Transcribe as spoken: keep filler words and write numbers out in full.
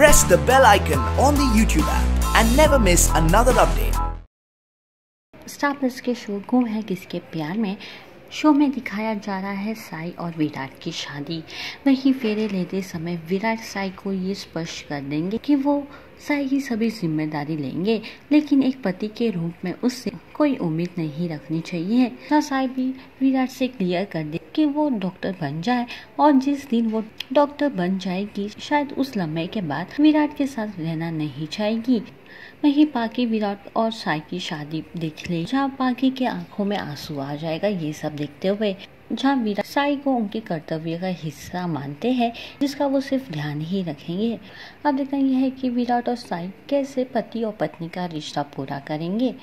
press the bell icon on the YouTube app and never miss another update. Star Plus के show गुम है किसके प्यार में शो में दिखाया जा रहा है साई और विराट की शादी। वहीं फेरे लेते समय विराट साई को ये स्पष्ट कर देंगे कि वो साई की सभी जिम्मेदारी लेंगे, लेकिन एक पति के रूप में उससे कोई उम्मीद नहीं रखनी चाहिए। तो साई भी विराट से क्लियर कर दे कि वो डॉक्टर बन जाए, और जिस दिन वो डॉक्टर बन जाएगी शायद उस लम्हे के बाद विराट के साथ रहना नहीं चाहेगी। वहीं पाकी विराट और साई की शादी देख ले, जहाँ पाकी के आंखों में आंसू आ जाएगा। ये सब देखते हुए जहाँ विराट साई को उनके कर्तव्य का हिस्सा मानते हैं, जिसका वो सिर्फ ध्यान ही रखेंगे। अब देखना यह है कि विराट और साई कैसे पति और पत्नी का रिश्ता पूरा करेंगे।